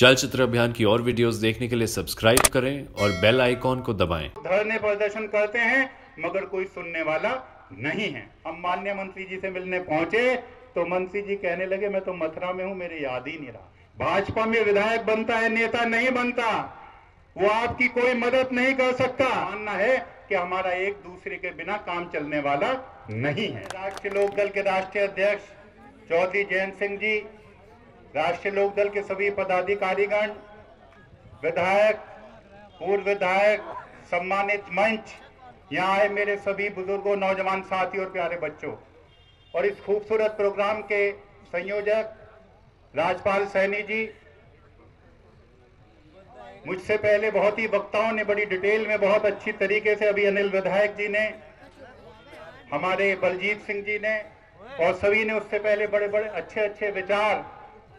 चलचित्र अभियान की और वीडियोस देखने के लिए सब्सक्राइब करें और बेल आइकॉन को दबाएं। धरने प्रदर्शन करते हैं मगर कोई सुनने वाला नहीं है। हम माननीय मंत्री जी से मिलने पहुंचे तो मंत्री जी कहने लगे मैं तो मथुरा में हूँ, मेरे याद ही नहीं रहा। भाजपा में विधायक बनता है, नेता नहीं बनता। वो आपकी कोई मदद नहीं कर सकता। मानना है कि हमारा एक दूसरे के बिना काम चलने वाला नहीं है। राष्ट्रीय लोक दल के राष्ट्रीय अध्यक्ष चौधरी जैन सिंह जी, राष्ट्रीय लोक दल के सभी पदाधिकारीगण, विधायक, पूर्व विधायक, सम्मानित मंच, यहाँ आए मेरे सभी बुजुर्गों, नौजवान साथी और प्यारे बच्चों, और इस खूबसूरत प्रोग्राम के संयोजक राजपाल सैनी जी, मुझसे पहले बहुत ही वक्ताओं ने बड़ी डिटेल में बहुत अच्छी तरीके से, अभी अनिल विधायक जी ने, हमारे बलजीत सिंह जी ने और सभी ने उससे पहले बड़े बड़े अच्छे अच्छे विचार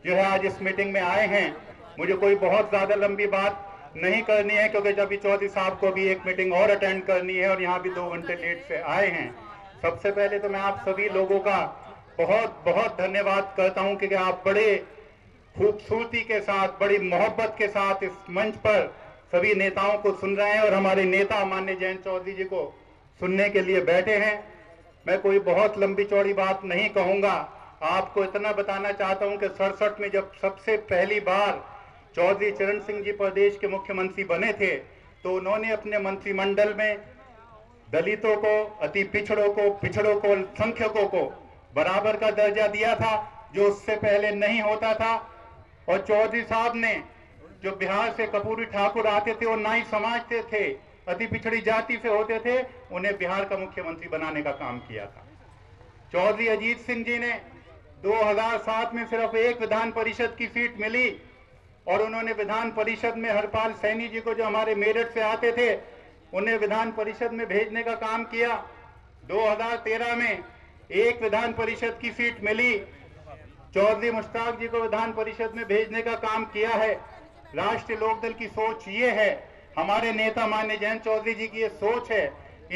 जो है आज इस मीटिंग में आए हैं। मुझे कोई बहुत ज़्यादा लंबी बात नहीं करनी है क्योंकि जब भी चौधरी साहब को भी एक मीटिंग और अटेंड करनी है और यहाँ भी 2 घंटे लेट से आए हैं। सबसे पहले तो मैं आप सभी लोगों का बहुत बहुत धन्यवाद करता हूँ क्योंकि आप बड़े खूबसूरती के साथ, बड़ी मोहब्बत के साथ इस मंच पर सभी नेताओं को सुन रहे हैं और हमारे नेता माननीय जयंत चौधरी जी को सुनने के लिए बैठे हैं। मैं कोई बहुत लंबी चौड़ी बात नहीं कहूँगा, आपको इतना बताना चाहता हूँ कि 67 में जब सबसे पहली बार चौधरी चरण सिंह जी प्रदेश के मुख्यमंत्री बने थे तो उन्होंने अपने मंत्रिमंडल में दलितों को, अति पिछड़ों को, अल्पसंख्यकों को बराबर का दर्जा दिया था जो उससे पहले नहीं होता था। और चौधरी साहब ने जो बिहार से कर्पूरी ठाकुर आते थे और ना ही समाज के थे, अति पिछड़ी जाति से होते थे, उन्हें बिहार का मुख्यमंत्री बनाने का काम किया था। चौधरी अजीत सिंह जी ने 2007 में सिर्फ एक विधान परिषद की सीट मिली और उन्होंने विधान परिषद में हरपाल सैनी जी को, जो हमारे मेरठ से आते थे, उन्हें विधान परिषद में भेजने का काम किया। 2013 में एक विधान परिषद की सीट मिली, चौधरी मुश्ताक जी को विधान परिषद में भेजने का काम किया है। राष्ट्रीय लोक दल की सोच ये है, हमारे नेता माननीय जयंत चौधरी जी की ये सोच है।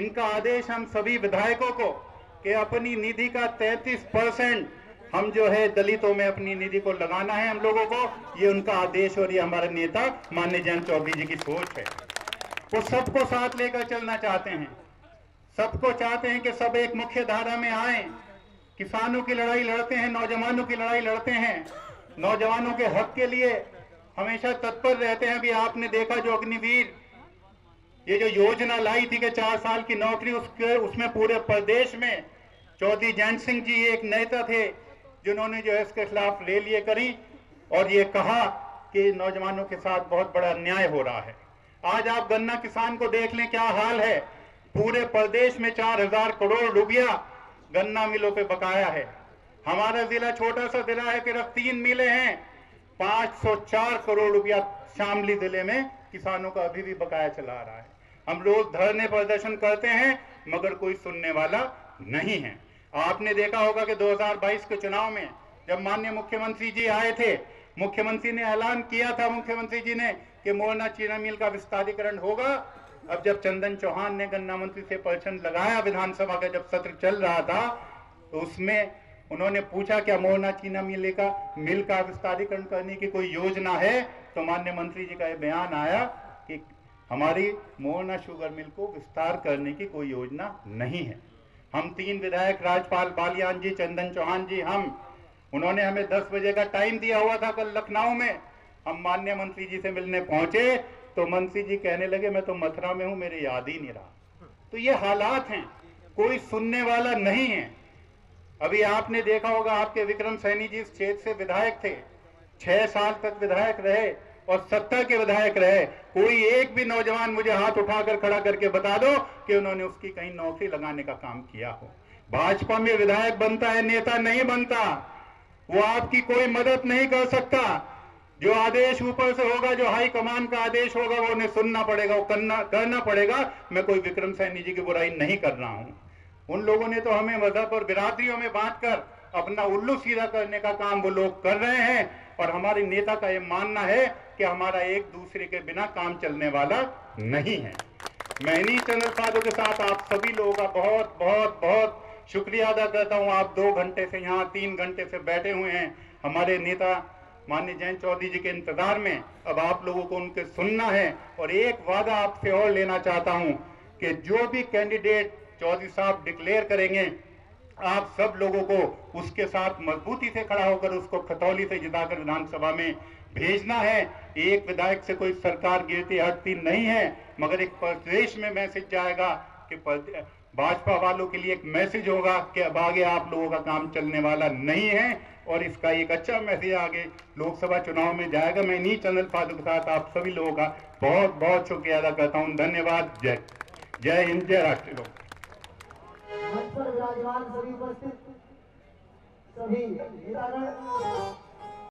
इनका आदेश हम सभी विधायकों को कि अपनी निधि का 33% हम जो है दलितों में अपनी निधि को लगाना है हम लोगों को, ये उनका आदेश और ये हमारे नेता माननीय जयंत चौधरी जी की सोच है। वो सबको साथ लेकर चलना चाहते हैं, सबको चाहते हैं कि सब एक मुख्य धारा में आए। किसानों की लड़ाई लड़ते हैं, नौजवानों की लड़ाई लड़ते हैं, नौजवानों के हक के लिए हमेशा तत्पर रहते हैं। अभी आपने देखा जो अग्निवीर ये जो योजना लाई थी कि 4 साल की नौकरी, उसमें पूरे प्रदेश में चौधरी जैन सिंह जी एक नेता थे जिन्होंने जो है इसके खिलाफ रैलियां करी और ये कहा कि नौजवानों के साथ बहुत बड़ा अन्याय हो रहा है। आज आप गन्ना किसान को देख लें क्या हाल है, पूरे प्रदेश में 4000 करोड़ रुपया गन्ना मिलों पे बकाया है। हमारा जिला छोटा सा जिला है, सिर्फ 3 मिलें हैं, 504 करोड़ रुपया शामली जिले में किसानों का अभी भी बकाया चला रहा है। हम रोज धरने प्रदर्शन करते हैं मगर कोई सुनने वाला नहीं है। आपने देखा होगा कि 2022 के चुनाव में जब माननीय मुख्यमंत्री जी आए थे, मुख्यमंत्री ने ऐलान किया था, मुख्यमंत्री जी ने, कि मोरना चीनी मिल का विस्तारीकरण होगा। अब जब चंदन चौहान ने गन्ना मंत्री से प्रश्न लगाया, विधानसभा का जब सत्र चल रहा था तो उसमें उन्होंने पूछा क्या मोरना चीनी मिल का विस्तारीकरण करने की कोई योजना है, तो माननीय मंत्री जी का यह बयान आया कि हमारी मोरना शुगर मिल को विस्तार करने की कोई योजना नहीं है। हम 3 विधायक, राजपाल बलियान जी, चंदन चौहान जी, हम, उन्होंने हमें 10 बजे का टाइम दिया हुआ था कल लखनऊ में। हम माननीय मंत्री जी से मिलने पहुंचे तो मंत्री जी कहने लगे मैं तो मथुरा में हूँ, मेरे याद ही नहीं रहा। तो ये हालात हैं, कोई सुनने वाला नहीं है। अभी आपने देखा होगा आपके विक्रम सैनी जी इस क्षेत्र से विधायक थे, 6 साल तक विधायक रहे और 70 के विधायक रहे। कोई एक भी नौजवान मुझे हाथ उठाकर खड़ा करके बता दो कि उन्होंने उसकी कहीं नौकरी लगाने का काम किया हो। भाजपा में विधायक बनता है, नेता नहीं बनता। वो आपकी कोई मदद नहीं कर सकता। जो आदेश ऊपर से होगा, जो हाई कमान का आदेश होगा, वो उन्हें सुनना पड़ेगा, वो करना पड़ेगा। मैं कोई विक्रम सैनी जी की बुराई नहीं कर रहा हूं। उन लोगों ने तो हमें मजहब और बिरादरियों में बांटकर अपना उल्लू सीधा करने का काम वो लोग कर रहे हैं और हमारे नेता का ये मानना है कि हमारा एक दूसरे के बिना काम चलने वाला नहीं है। मैं इन्हीं चैनल साधु के साथ आप सभी लोगों का बहुत बहुत बहुत शुक्रिया अदा करता हूँ। आप 2 घंटे से यहाँ, 3 घंटे से बैठे हुए हैं। हमारे नेता माननीय जयंत चौधरी जी के इंतजार में अब आप लोगों को उनके सुनना है। और एक वादा आपसे और लेना चाहता हूं कि जो भी कैंडिडेट चौधरी साहब डिक्लेयर करेंगे आप सब लोगों को उसके साथ मजबूती से खड़ा होकर उसको खतौली से जिताकर विधानसभा में भेजना है। एक विधायक से कोई सरकार गिरती हटती नहीं है, मगर एक प्रदेश में मैसेज जाएगा कि भाजपा वालों के लिए एक मैसेज होगा कि अब आगे आप लोगों का काम चलने वाला नहीं है। और इसका एक अच्छा मैसेज आगे लोकसभा चुनाव में जाएगा। मैं इन्हीं चंदन फादू के साथ आप सभी लोगों का बहुत बहुत शुक्रिया अदा करता हूँ। धन्यवाद। जय जय हिंद, जय राष्ट्रीय लोक। विराजमान सभी उपस्थित सभी